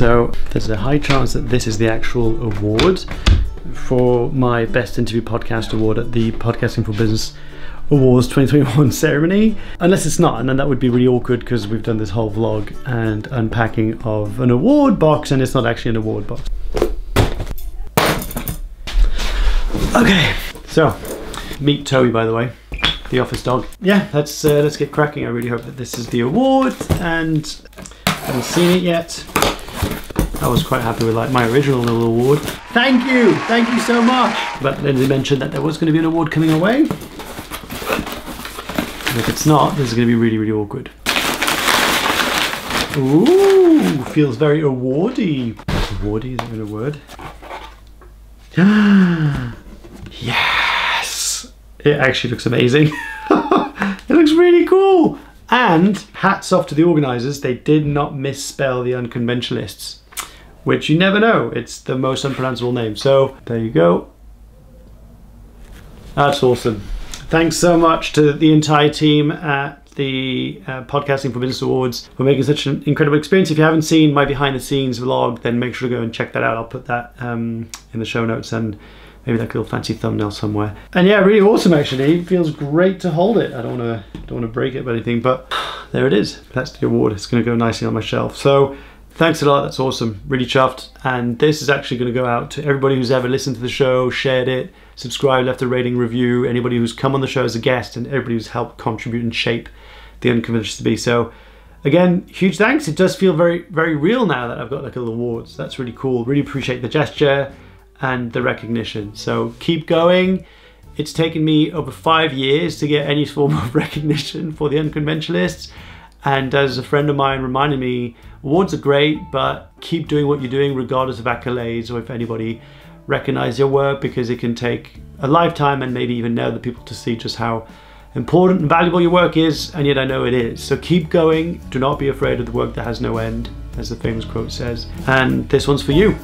So there's a high chance that this is the actual award for my Best Interview Podcast Award at the Podcasting for Business Awards 2021 ceremony, unless it's not, and then that would be really awkward because we've done this whole vlog and unpacking of an award box and it's not actually an award box. Okay, so meet Toby, by the way, the office dog. Yeah, let's get cracking. I really hope that this is the award, and I haven't seen it yet. I was quite happy with like my original little award. Thank you so much. But Lindsay mentioned that there was going to be an award coming away. And if it's not, this is going to be really, really awkward. Ooh, feels very awardy. Awardy, is that even a word? Yes! It actually looks amazing. It looks really cool. And hats off to the organisers, they did not misspell The Unconventionalists, which you never know. It's the most unpronounceable name. So there you go. That's awesome. Thanks so much to the entire team at the Podcasting for Business Awards for making such an incredible experience. If you haven't seen my behind the scenes vlog, then make sure to go and check that out. I'll put that in the show notes and maybe that little fancy thumbnail somewhere. And yeah, really awesome actually. It feels great to hold it. I don't wanna break it or anything, but there it is. That's the award. It's gonna go nicely on my shelf. So thanks a lot, that's awesome. Really chuffed. And this is actually gonna go out to everybody who's ever listened to the show, shared it, subscribed, left a rating, review, anybody who's come on the show as a guest, and everybody who's helped contribute and shape The Unconventionalists to be. So again, huge thanks. It does feel very, very real now that I've got like a little awards. That's really cool. Really appreciate the gesture and the recognition. So keep going. It's taken me over 5 years to get any form of recognition for The Unconventionalists. And as a friend of mine reminded me, awards are great, but keep doing what you're doing regardless of accolades or if anybody recognizes your work, because it can take a lifetime and maybe even other people to see just how important and valuable your work is, and yet I know it is. So keep going, do not be afraid of the work that has no end, as the famous quote says, and this one's for you.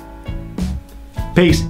Peace.